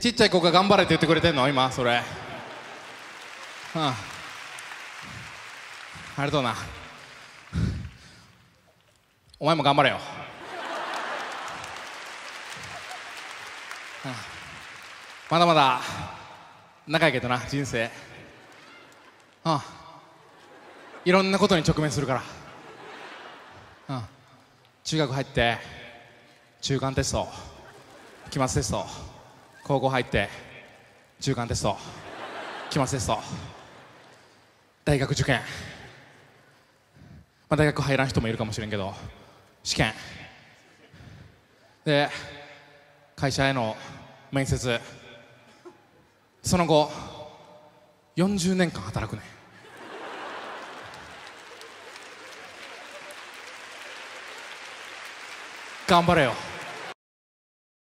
ちっちゃい子が頑張れって言ってくれてんの今それ。うん、ありがとうな。お前も頑張れよ。うん、まだまだ長いけどな人生。うん、いろんなことに直面するから、うん、中学入って中間テスト、期末テスト、高校入って中間テスト、期末テスト、大学受験、まあ、大学入らん人もいるかもしれんけど試験で会社への面接、その後40年間働くね。頑張れよ。